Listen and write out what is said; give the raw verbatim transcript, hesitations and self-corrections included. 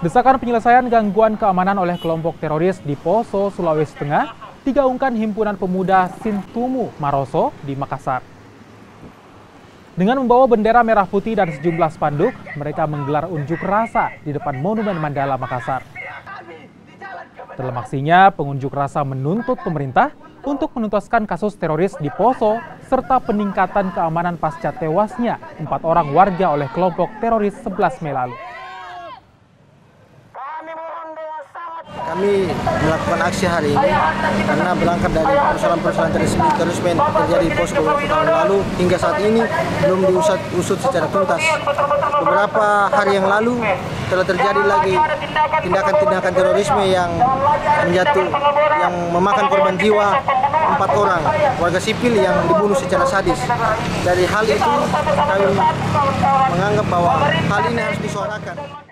Desakan penyelesaian gangguan keamanan oleh kelompok teroris di Poso, Sulawesi Tengah, digaungkan Himpunan Pemuda Sintuwu Maroso di Makassar. Dengan membawa bendera merah putih dan sejumlah spanduk, mereka menggelar unjuk rasa di depan Monumen Mandala Makassar. Dalam aksinya, pengunjuk rasa menuntut pemerintah untuk menuntaskan kasus teroris di Poso serta peningkatan keamanan pasca tewasnya empat orang warga oleh kelompok teroris sebelas Mei lalu. Kami melakukan aksi hari ini karena berangkat dari persoalan-persoalan terorisme yang terjadi di Poso beberapa tahun lalu hingga saat ini belum diusut secara tuntas. Beberapa hari yang lalu telah terjadi lagi tindakan-tindakan terorisme yang menjatuh, yang memakan korban jiwa empat orang warga sipil yang dibunuh secara sadis. Dari hal itu kami menganggap bahwa hal ini harus disuarakan.